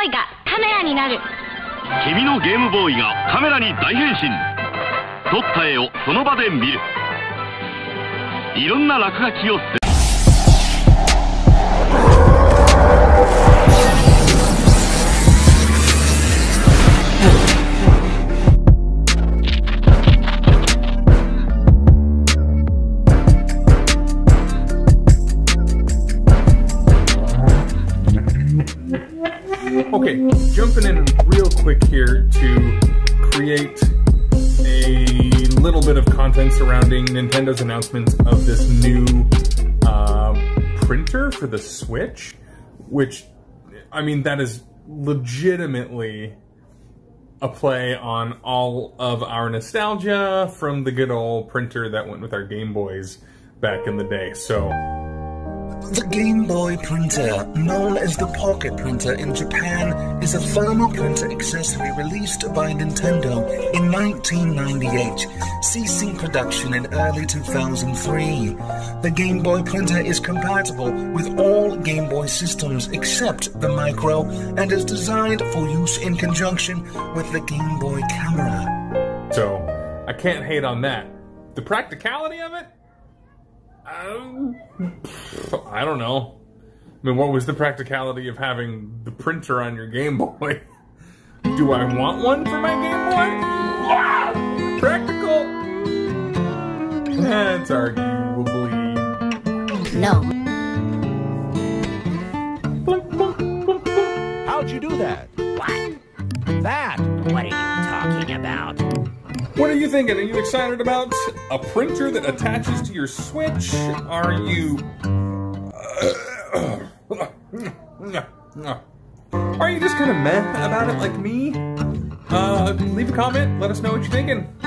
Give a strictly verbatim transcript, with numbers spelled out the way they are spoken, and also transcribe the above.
ボーイがカメラになる。君のゲームボーイがカメラに大変身。撮った絵をその場で見る。いろんな落書きをする。Okay, jumping in real quick here to create a little bit of content surrounding Nintendo's announcement of this new uh, printer for the Switch, which, I mean, that is legitimately a play on all of our nostalgia from the good old printer that went with our Game Boys back in the day, so... The Game Boy Printer, known as the Pocket Printer in Japan, is a thermal printer accessory released by Nintendo in nineteen ninety-eight, ceasing production in early two thousand three. The Game Boy Printer is compatible with all Game Boy systems except the Micro, and is designed for use in conjunction with the Game Boy Camera. So, I can't hate on that. The practicality of it? Um, I don't know. I mean, what was the practicality of having the printer on your Game Boy? Do I want one for my Game Boy? Yeah! Practical? That's arguably... no. How'd you do that? What? That? What are you talking about? What are you thinking? Are you excited about a printer that attaches to your Switch? Are you... Are you just kind of meh about it like me? Uh, leave a comment. Let us know what you're thinking.